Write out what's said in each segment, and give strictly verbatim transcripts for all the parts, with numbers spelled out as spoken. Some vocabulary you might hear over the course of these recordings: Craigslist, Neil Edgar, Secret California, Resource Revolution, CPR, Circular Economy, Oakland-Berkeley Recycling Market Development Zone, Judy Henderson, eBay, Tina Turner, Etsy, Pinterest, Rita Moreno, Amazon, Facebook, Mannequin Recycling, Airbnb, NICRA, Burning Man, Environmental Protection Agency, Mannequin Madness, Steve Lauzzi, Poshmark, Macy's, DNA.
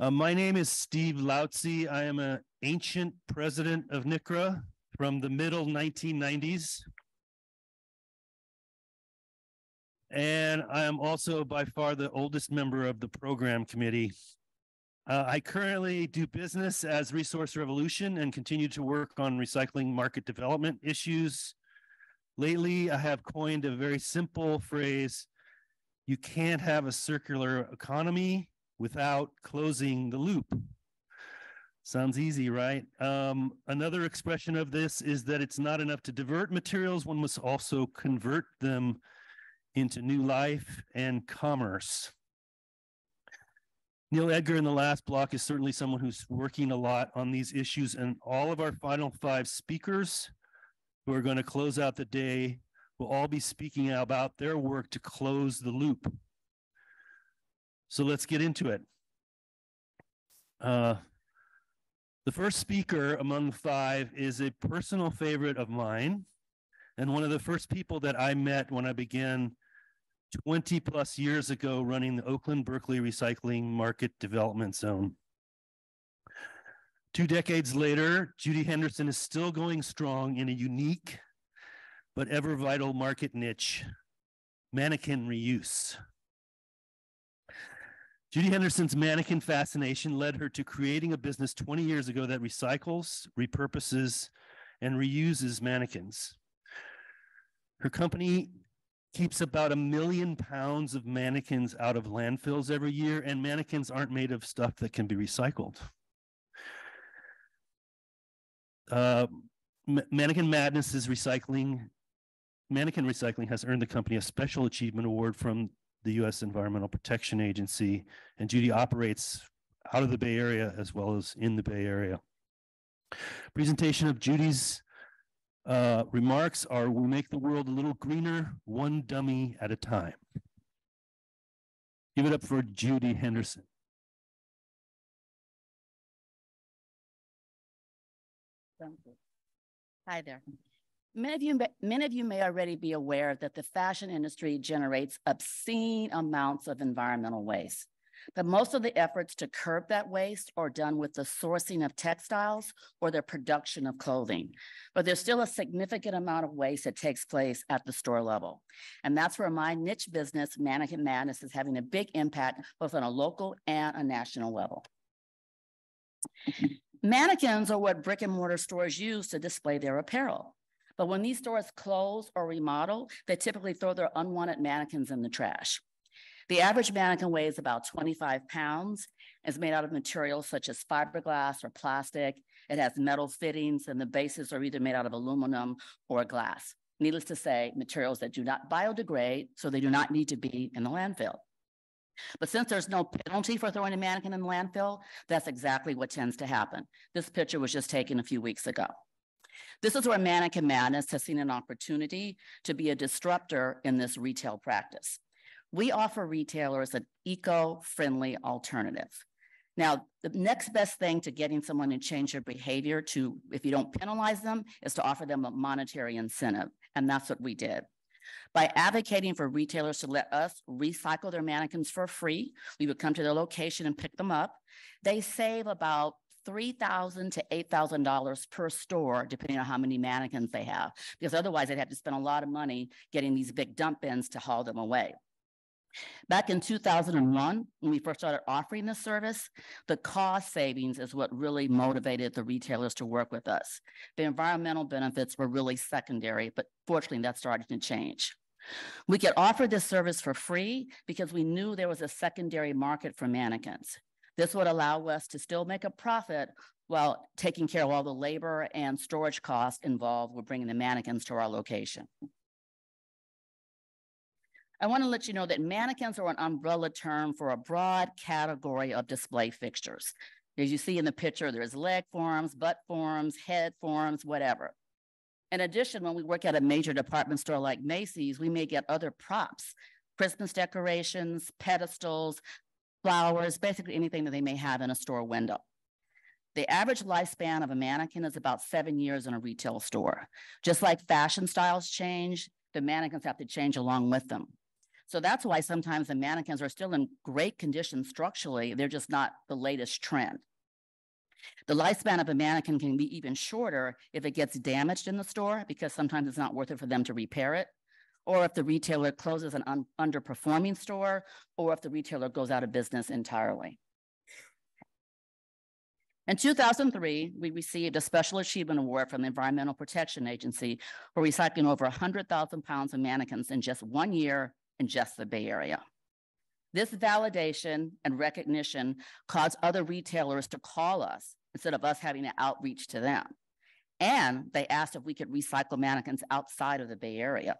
Uh, my name is Steve Lauzzi. I am an ancient president of NICRA from the middle nineteen nineties. And I am also by far the oldest member of the program committee. Uh, I currently do business as Resource Revolution and continue to work on recycling market development issues. Lately, I have coined a very simple phrase: you can't have a circular economy without closing the loop. Sounds easy, right? Um, another expression of this is that it's not enough to divert materials, one must also convert them into new life and commerce. Neil Edgar in the last block is certainly someone who's working a lot on these issues, and all of our final five speakers who are going to close out the day will all be speaking about their work to close the loop. So let's get into it. Uh, the first speaker among the five is a personal favorite of mine, and one of the first people that I met when I began twenty plus years ago running the Oakland-Berkeley Recycling Market Development Zone. Two decades later, Judy Henderson is still going strong in a unique but ever vital market niche: mannequin reuse. Judy Henderson's mannequin fascination led her to creating a business twenty years ago that recycles, repurposes, and reuses mannequins. Her company keeps about a million pounds of mannequins out of landfills every year, and mannequins aren't made of stuff that can be recycled. Uh, Mannequin Madness's recycling, Mannequin Recycling has earned the company a special achievement award from the U S Environmental Protection Agency, and Judy operates out of the Bay Area as well as in the Bay Area. Presentation of Judy's Uh, remarks are: we make the world a little greener, one dummy at a time. Give it up for Judy Henderson. Thank you. Hi there. Many of you, many of you may already be aware that the fashion industry generates obscene amounts of environmental waste. But most of the efforts to curb that waste are done with the sourcing of textiles or the production of clothing. But there's still a significant amount of waste that takes place at the store level. And that's where my niche business, Mannequin Madness, is having a big impact both on a local and a national level. Mannequins are what brick and mortar stores use to display their apparel. But when these stores close or remodel, they typically throw their unwanted mannequins in the trash. The average mannequin weighs about twenty-five pounds. It's made out of materials such as fiberglass or plastic. It has metal fittings, and the bases are either made out of aluminum or glass. Needless to say, materials that do not biodegrade, so they do not need to be in the landfill. But since there's no penalty for throwing a mannequin in the landfill, that's exactly what tends to happen. This picture was just taken a few weeks ago. This is where Mannequin Madness has seen an opportunity to be a disruptor in this retail practice. We offer retailers an eco-friendly alternative. Now, the next best thing to getting someone to change their behavior to, if you don't penalize them, is to offer them a monetary incentive, and that's what we did. By advocating for retailers to let us recycle their mannequins for free, we would come to their location and pick them up. They save about three thousand to eight thousand dollars per store, depending on how many mannequins they have, because otherwise they'd have to spend a lot of money getting these big dump bins to haul them away. Back in two thousand one, when we first started offering this service, the cost savings is what really motivated the retailers to work with us. The environmental benefits were really secondary, but fortunately that started to change. We could offer this service for free because we knew there was a secondary market for mannequins. This would allow us to still make a profit while taking care of all the labor and storage costs involved with bringing the mannequins to our location. I want to let you know that mannequins are an umbrella term for a broad category of display fixtures. As you see in the picture, there's leg forms, butt forms, head forms, whatever. In addition, when we work at a major department store like Macy's, we may get other props: Christmas decorations, pedestals, flowers, basically anything that they may have in a store window. The average lifespan of a mannequin is about seven years in a retail store. Just like fashion styles change, the mannequins have to change along with them. So that's why sometimes the mannequins are still in great condition structurally. They're just not the latest trend. The lifespan of a mannequin can be even shorter if it gets damaged in the store, because sometimes it's not worth it for them to repair it, or if the retailer closes an un underperforming store, or if the retailer goes out of business entirely. In two thousand three, we received a Special Achievement Award from the Environmental Protection Agency for recycling over one hundred thousand pounds of mannequins in just one year in just the Bay Area. This validation and recognition caused other retailers to call us instead of us having an outreach to them. And they asked if we could recycle mannequins outside of the Bay Area.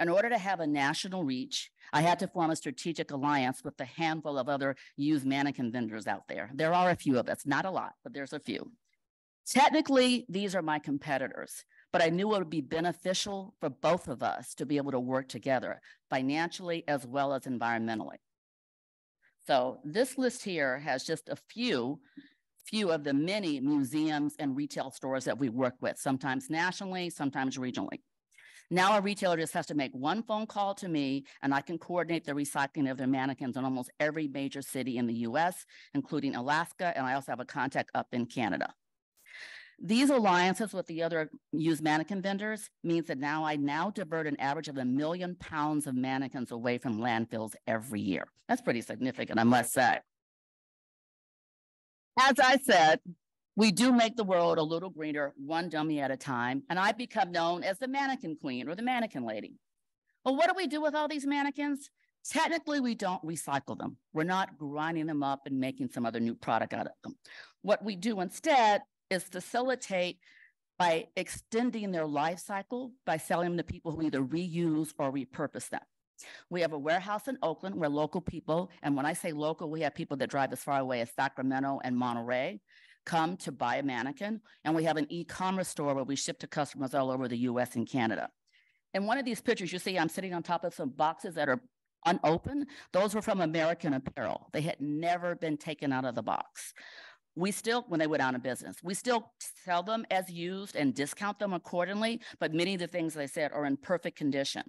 In order to have a national reach, I had to form a strategic alliance with a handful of other used mannequin vendors out there. There are a few of us, not a lot, but there's a few. Technically, these are my competitors, but I knew it would be beneficial for both of us to be able to work together financially as well as environmentally. So this list here has just a few, few of the many museums and retail stores that we work with, sometimes nationally, sometimes regionally. Now a retailer just has to make one phone call to me, and I can coordinate the recycling of their mannequins in almost every major city in the U S, including Alaska, and I also have a contact up in Canada. These alliances with the other used mannequin vendors means that now I now divert an average of a million pounds of mannequins away from landfills every year. That's pretty significant, I must say. As I said, we do make the world a little greener, one dummy at a time, and I've become known as the mannequin queen or the mannequin lady. Well, what do we do with all these mannequins? Technically, we don't recycle them. We're not grinding them up and making some other new product out of them. What we do instead is facilitate by extending their life cycle by selling them to people who either reuse or repurpose them. We have a warehouse in Oakland where local people, and when I say local, we have people that drive as far away as Sacramento and Monterey, come to buy a mannequin. And we have an e-commerce store where we ship to customers all over the U S and Canada. In one of these pictures, you see I'm sitting on top of some boxes that are unopened. Those were from American Apparel. They had never been taken out of the box. We still, when they went out of business, we still sell them as used and discount them accordingly, but many of the things they said are in perfect condition.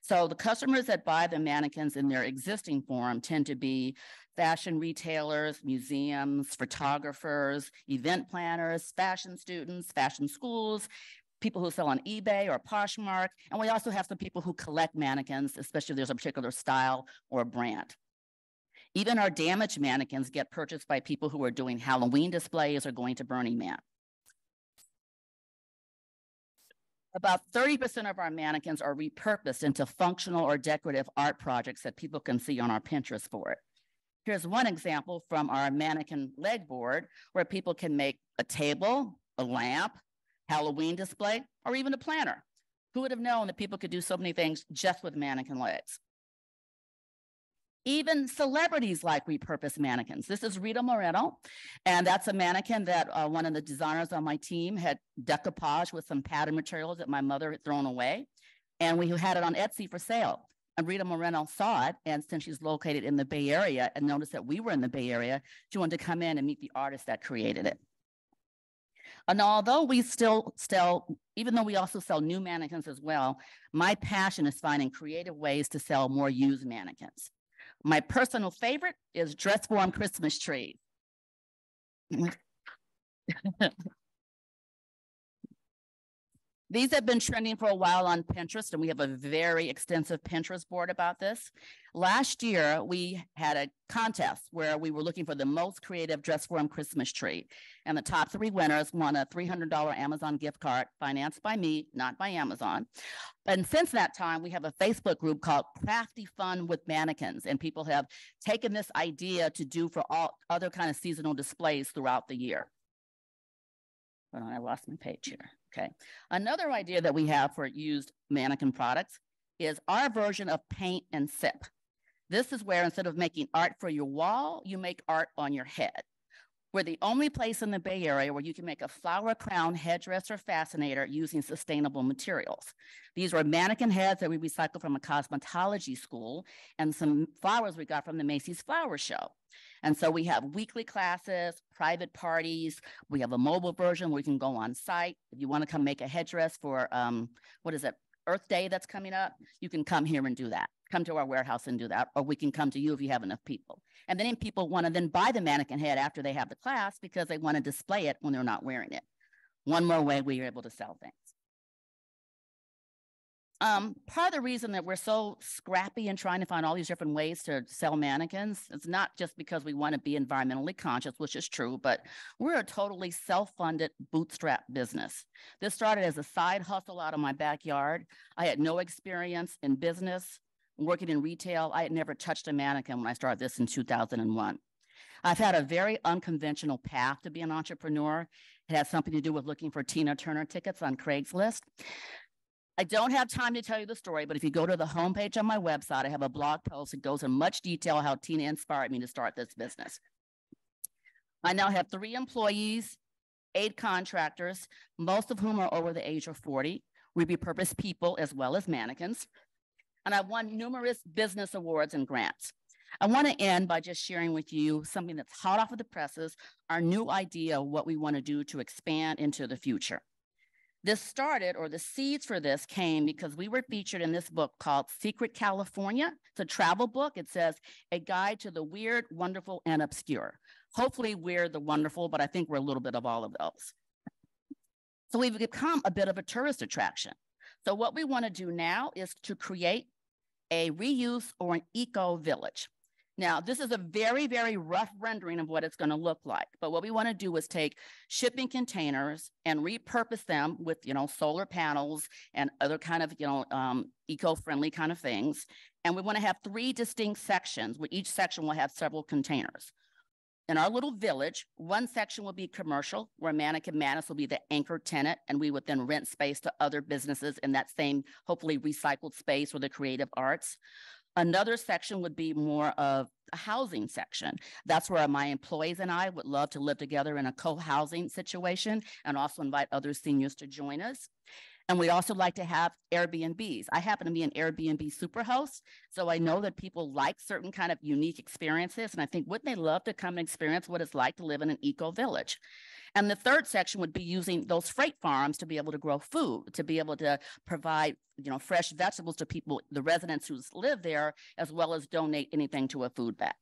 So the customers that buy the mannequins in their existing form tend to be fashion retailers, museums, photographers, event planners, fashion students, fashion schools, people who sell on eBay or Poshmark, and we also have some people who collect mannequins, especially if there's a particular style or brand. Even our damaged mannequins get purchased by people who are doing Halloween displays or going to Burning Man. About thirty percent of our mannequins are repurposed into functional or decorative art projects that people can see on our Pinterest board. Here's one example from our mannequin leg board where people can make a table, a lamp, Halloween display, or even a planner. Who would have known that people could do so many things just with mannequin legs? Even celebrities like repurposed mannequins. This is Rita Moreno, and that's a mannequin that uh, one of the designers on my team had decoupage with some pattern materials that my mother had thrown away, and we had it on Etsy for sale. And Rita Moreno saw it, and since she's located in the Bay Area and noticed that we were in the Bay Area, she wanted to come in and meet the artist that created it. And although we still sell, even though we also sell new mannequins as well, my passion is finding creative ways to sell more used mannequins. My personal favorite is dress form Christmas trees. These have been trending for a while on Pinterest, and we have a very extensive Pinterest board about this. Last year, we had a contest where we were looking for the most creative dress form Christmas tree, and the top three winners won a three hundred dollar Amazon gift card financed by me, not by Amazon. And since that time, we have a Facebook group called Crafty Fun with Mannequins, and people have taken this idea to do for all other kind of seasonal displays throughout the year. Hold on, I lost my page here. Okay. Another idea that we have for used mannequin products is our version of paint and sip. This is where instead of making art for your wall, you make art on your head. We're the only place in the Bay Area where you can make a flower crown, headdress, or fascinator using sustainable materials. These were mannequin heads that we recycled from a cosmetology school and some flowers we got from the Macy's flower show. And so we have weekly classes, private parties. We have a mobile version where you can go on site. If you want to come make a headdress for, um, what is it, Earth Day that's coming up, you can come here and do that. Come to our warehouse and do that, or we can come to you if you have enough people. And then people want to then buy the mannequin head after they have the class because they want to display it when they're not wearing it. One more way we are able to sell things. Um, part of the reason that we're so scrappy and trying to find all these different ways to sell mannequins is not just because we want to be environmentally conscious, which is true, but we're a totally self-funded bootstrap business. This started as a side hustle out of my backyard. I had no experience in business, working in retail. I had never touched a mannequin when I started this in two thousand one. I've had a very unconventional path to be an entrepreneur. It has something to do with looking for Tina Turner tickets on Craigslist. I don't have time to tell you the story, but if you go to the homepage on my website, I have a blog post that goes in much detail how Tina inspired me to start this business. I now have three employees, eight contractors, most of whom are over the age of forty. We repurpose people as well as mannequins. And I've won numerous business awards and grants. I want to end by just sharing with you something that's hot off of the presses, our new idea of what we want to do to expand into the future. This started, or the seeds for this came because we were featured in this book called Secret California. It's a travel book. It says, a guide to the weird, wonderful, and obscure. Hopefully we're the wonderful, but I think we're a little bit of all of those. So we've become a bit of a tourist attraction. So what we want to do now is to create a reuse or an eco village. Now, this is a very, very rough rendering of what it's going to look like. But what we want to do is take shipping containers and repurpose them with, you know, solar panels and other kind of, you know, um, eco-friendly kind of things. And we want to have three distinct sections, where each section will have several containers. In our little village, one section will be commercial, where Mannequin Madness will be the anchor tenant, and we would then rent space to other businesses in that same, hopefully, recycled space or the creative arts. Another section would be more of a housing section. That's where my employees and I would love to live together in a co-housing situation and also invite other seniors to join us. And we also like to have Airbnbs. I happen to be an Airbnb superhost, so I know that people like certain kind of unique experiences, and I think wouldn't they love to come and experience what it's like to live in an eco-village? And the third section would be using those freight farms to be able to grow food, to be able to provide, you know, fresh vegetables to people, the residents who live there, as well as donate anything to a food bank.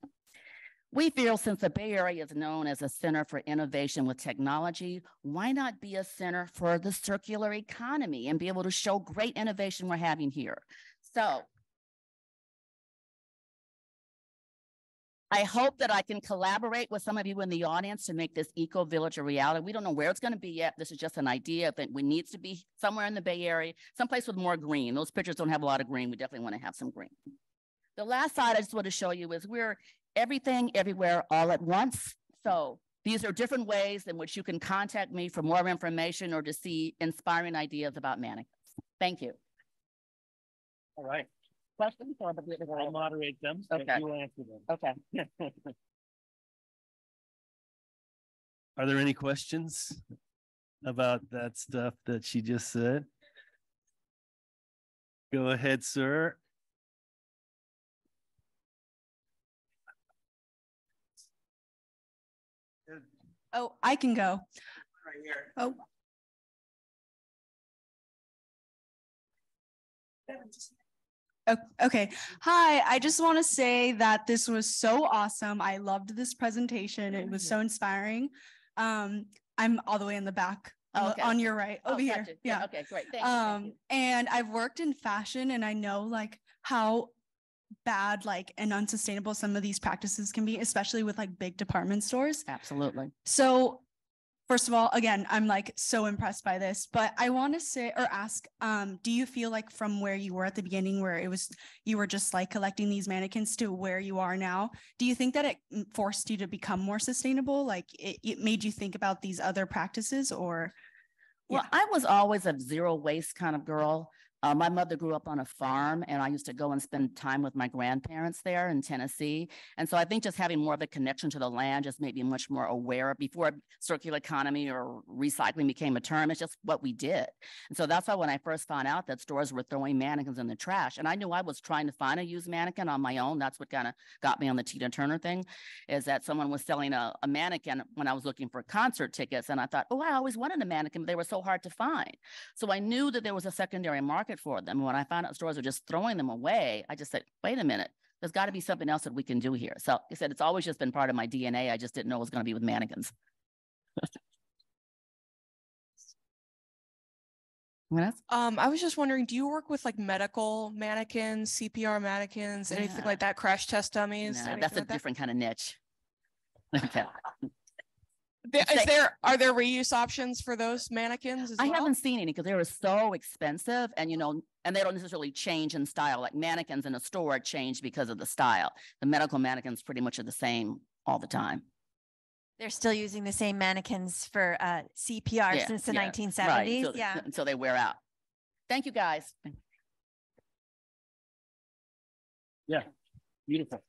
We feel since the Bay Area is known as a center for innovation with technology, why not be a center for the circular economy and be able to show great innovation we're having here? So I hope that I can collaborate with some of you in the audience to make this eco village a reality. We don't know where it's going to be yet. This is just an idea. I think we need to be somewhere in the Bay Area, someplace with more green. Those pictures don't have a lot of green. We definitely want to have some green. The last slide I just want to show you is we're everything, everywhere, all at once. So these are different ways in which you can contact me for more information or to see inspiring ideas about mannequins. Thank you. All right. Questions? Or I'll moderate them, so okay. You'll answer them. Okay. Are there any questions about that stuff that she just said? Go ahead, sir. Oh, I can go. Right here. Oh. Okay. Hi, I just want to say that this was so awesome. I loved this presentation. It was so inspiring. Um, I'm all the way in the back oh, okay. on your right over oh, here. Gotcha. Yeah. Okay, great. Thank you. Um, Thank you. And I've worked in fashion, and I know like how bad like and unsustainable some of these practices can be, especially with like big department stores. Absolutely. So first of all, again, I'm like so impressed by this, but I want to say or ask, um, do you feel like from where you were at the beginning, where it was you were just like collecting these mannequins to where you are now, do you think that it forced you to become more sustainable? Like it, it made you think about these other practices or? Well, yeah. I was always a zero waste kind of girl. Uh, my mother grew up on a farm, and I used to go and spend time with my grandparents there in Tennessee. And so I think just having more of a connection to the land just made me much more aware. Before circular economy or recycling became a term, it's just what we did. And so that's why when I first found out that stores were throwing mannequins in the trash, and I knew I was trying to find a used mannequin on my own. That's what kind of got me on the Tina Turner thing, is that someone was selling a, a mannequin when I was looking for concert tickets. And I thought, oh, I always wanted a mannequin, but they were so hard to find. So I knew that there was a secondary market market for them. And when I found out stores are just throwing them away, I just said, wait a minute, there's got to be something else that we can do here. So like I said, it's always just been part of my D N A. I just didn't know it was going to be with mannequins. Um, I was just wondering, do you work with like medical mannequins, C P R mannequins, yeah. anything like that, crash test dummies? No, that's a like different that? kind of niche. Okay. There, is there, are there reuse options for those mannequins as I well? haven't seen any because they were so expensive, and you know, and they don't necessarily change in style. Like mannequins in a store change because of the style. The medical mannequins pretty much are the same all the time. They're still using the same mannequins for uh, C P R yeah, since the yeah, nineteen seventies. Right. So, yeah. Until they wear out. Thank you, guys. Yeah. Beautiful.